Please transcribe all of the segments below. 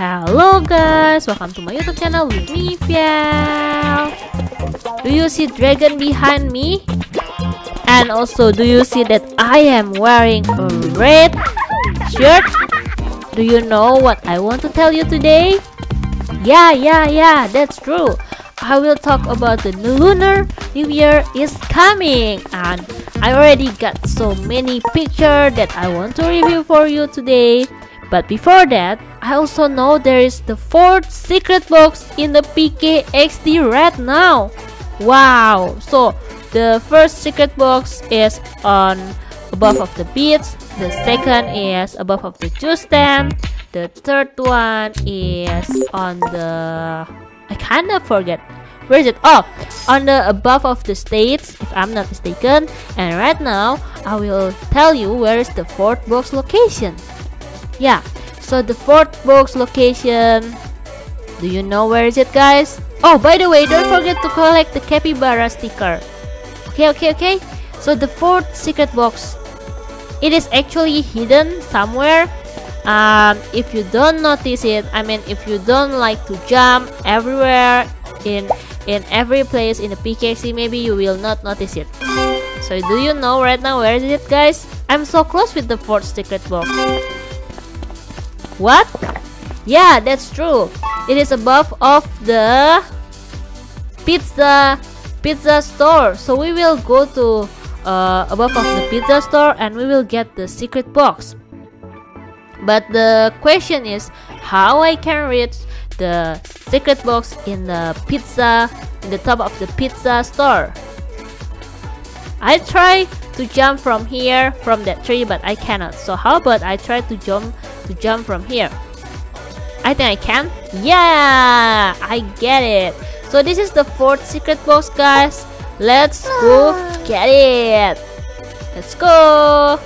Hello guys, welcome to my YouTube channel with me, Pia. Do you see dragon behind me? And also, do you see that I am wearing a red shirt? Do you know what I want to tell you today? Yeah, that's true. I will talk about the Lunar New Year is coming, and I already got so many pictures that I want to review for you today. But before that, I also know there is the 4th secret box in the PKXD right now. Wow! So the first secret box is on above of the beach, the second is above of the juice stand, the third one is on the... I kinda forget. Where is it? Oh, on the above of the states, if I'm not mistaken. And right now, I will tell you where is the 4th box location. Yeah, so the 4th box location... Do you know where is it, guys? Oh, by the way, don't forget to collect the capybara sticker. Okay. So the 4th secret box, it is actually hidden somewhere. If you don't notice it, I mean, if you don't like to jump everywhere in every place in the PKXD, maybe you will not notice it. So do you know right now where is it, guys? I'm so close with the 4th secret box. What? Yeah, that's true. It is above of the pizza store. So we will go to above of the pizza store and we will get the secret box. But the question is how I can reach the secret box in the top of the pizza store. I try to jump from here, from that tree, but I cannot. So how about I try to jump from here? I think I can. Yeah, I get it. So this is the 4th secret box, guys. Let's go get it. Let's go.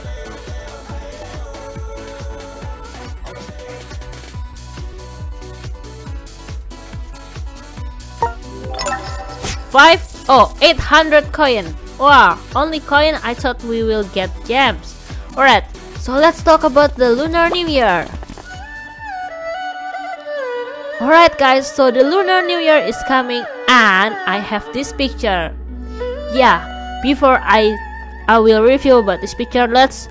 Oh, 800 coin. Wow, only coin. I thought we will get gems. Alright, so let's talk about the Lunar New Year. Alright guys, so the Lunar New Year is coming and I have this picture. Yeah, before I will review about this picture, let's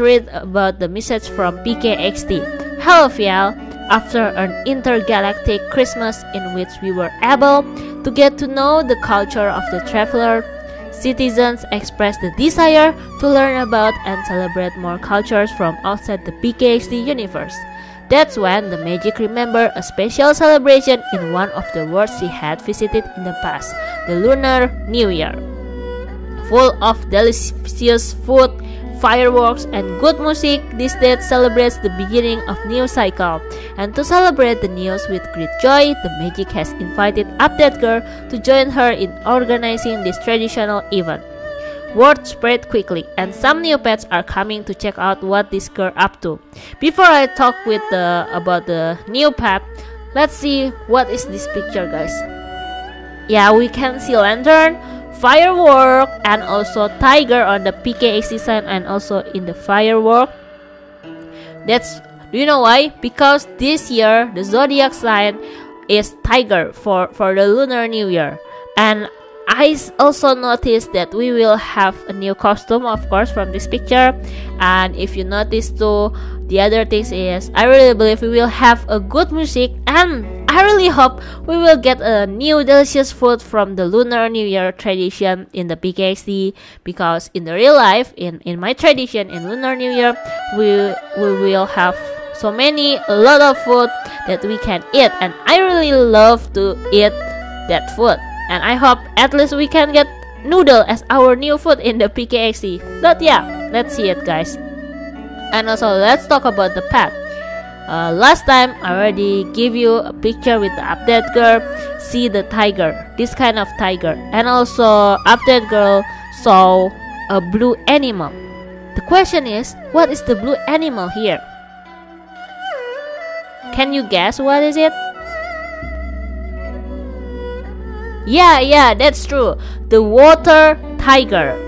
read about the message from PKXD. Hello Fial. After an intergalactic Christmas in which we were able to get to know the culture of the traveler, citizens expressed the desire to learn about and celebrate more cultures from outside the PKXD universe. That's when the magic remembered a special celebration in one of the worlds she had visited in the past, the Lunar New Year. Full of delicious food, fireworks, and good music, this date celebrates the beginning of new cycle. And to celebrate the news with great joy, the magic has invited Update Girl to join her in organizing this traditional event. Word spread quickly, and some new pets are coming to check out what this girl up to. Before I talk with about the new pet, let's see what is this picture, guys. Yeah, we can see lantern, firework, and also tiger on the PKXD sign and also in the firework. That's... Do you know why? Because this year the zodiac sign is tiger for the Lunar New Year. And I also noticed that we will have a new costume, of course, from this picture. And if you notice too, the other things is I really believe we will have a good music, and I really hope we will get a new delicious food from the Lunar New Year tradition in the PKXD, because in the real life, in my tradition in Lunar New Year, we will have so many, a lot of food that we can eat, and I really love to eat that food. And I hope at least we can get noodle as our new food in the PKXD. But yeah, let's see it, guys. And also, let's talk about the pet. Last time, I already give you a picture with the Update Girl. See the tiger, this kind of tiger. And also, Update Girl saw a blue animal. The question is, what is the blue animal here? Can you guess what is it? Yeah, that's true. The water tiger.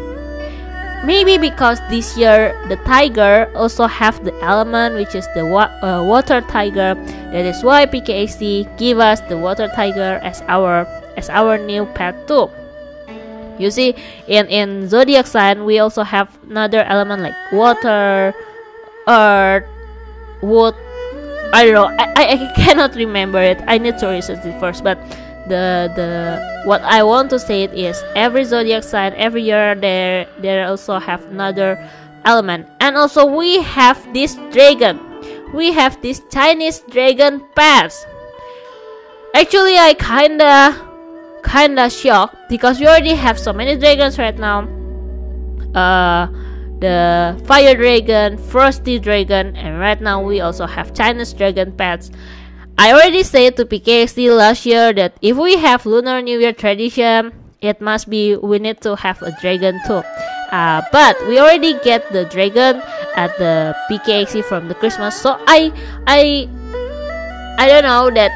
Maybe because this year the tiger also have the element, which is the water tiger. That is why PKXD give us the water tiger as our new pet too. You see, in zodiac sign we also have another element like water, earth, wood. I don't know. I cannot remember it. I need to research it first. But the what I want to say is every zodiac sign every year they also have another element. And also we have this dragon. We have this Chinese dragon pets. Actually, I kinda shocked because we already have so many dragons right now. The fire dragon, frosty dragon, and right now we also have Chinese dragon pets. I already said to PKXD last year that if we have Lunar New Year tradition, it must be we need to have a dragon too. But we already get the dragon at the PKXD from the Christmas, so I don't know that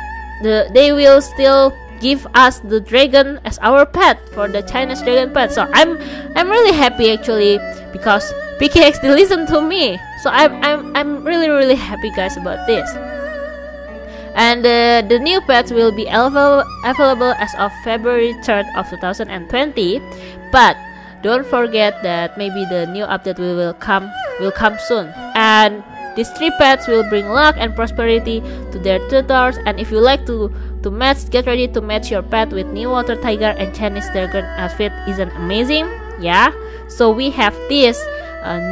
they will still give us the dragon as our pet for the Chinese dragon pet. So I'm really happy actually because PKXD listened to me. So I'm really happy guys about this. And the new pets will be available as of February 3rd of 2020. But don't forget that maybe the new update will come soon. And these three pets will bring luck and prosperity to their tutors. And if you like to match, get ready to match your pet with new water tiger and Chinese dragon outfit. Isn't amazing? Yeah. So we have this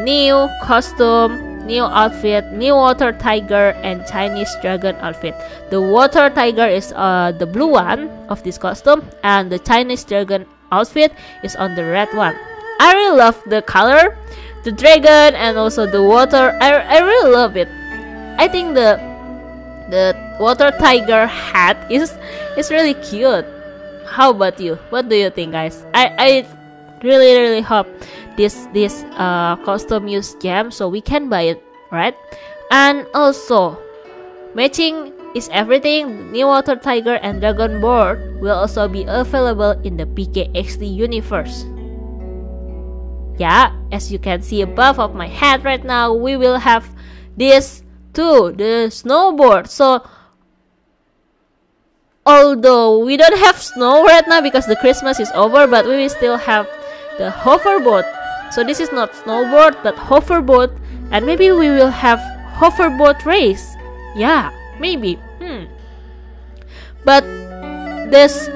new costume, new outfit, new water tiger and Chinese dragon outfit. The water tiger is the blue one of this costume, and the Chinese dragon outfit is on the red one. I really love the color, the dragon and also the water. I really love it. I think the water tiger hat is really cute. How about you? What do you think, guys? I really hope this costume use gem so we can buy it, right? And also matching is everything. New water tiger and dragon board will also be available in the PKXD universe. Yeah, as you can see above of my head right now, we will have this too, the snowboard. So although we don't have snow right now because the Christmas is over, but we will still have the hoverboard. So this is not snowboard but hoverboard, and maybe we will have hoverboard race. Yeah, maybe. But this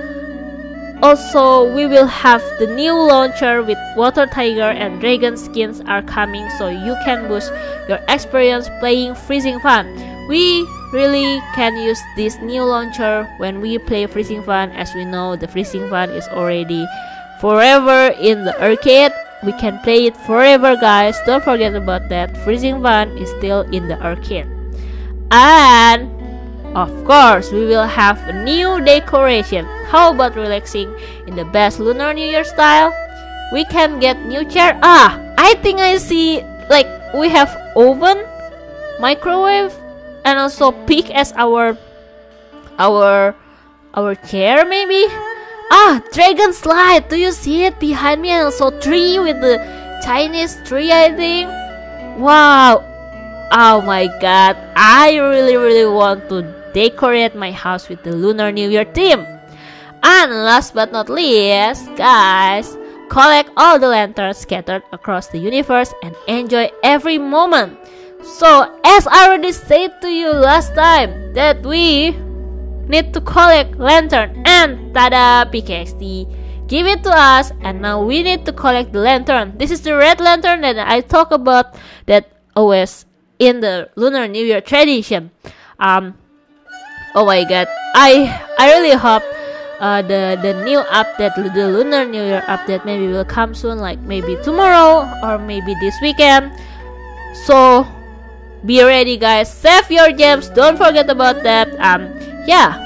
also we will have the new launcher with water tiger and dragon skins are coming, so you can boost your experience playing Freezing Fun. We really can use this new launcher when we play Freezing Fun. As we know, the Freezing Fun is already forever in the arcade. We can play it forever, guys. Don't forget about that. Freezing Fun is still in the arcade. And of course, we will have a new decoration. How about relaxing in the best Lunar New Year style? We can get new chair. I think I see, like, we have oven, microwave, and also pick as our chair maybe. Dragon slide, do you see it behind me? And also tree with the Chinese tree, I think. Wow. Oh my god, I really want to decorate my house with the Lunar New Year theme. And last but not least, guys, collect all the lanterns scattered across the universe and enjoy every moment. So, as I already said to you last time, that we need to collect lantern, and tada, PKXD give it to us. And now we need to collect the lantern. This is the red lantern that I talk about that always in the Lunar New Year tradition. Oh my god, I really hope the new update, the Lunar New Year update, maybe will come soon, like maybe tomorrow or maybe this weekend. So be ready, guys. Save your gems. Don't forget about that. Yeah.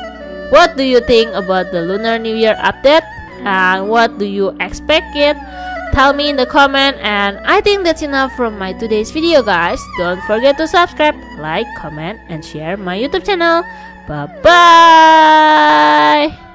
What do you think about the Lunar New Year update? And what do you expect it? Tell me in the comment. And I think that's enough from my today's video, guys. Don't forget to subscribe, like, comment, and share my YouTube channel. Bye-bye.